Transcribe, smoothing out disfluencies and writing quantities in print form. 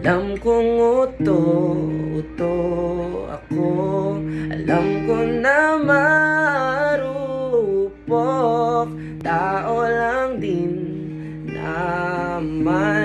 Alam kong uto ako, alam ko na marupok, tao lang din naman.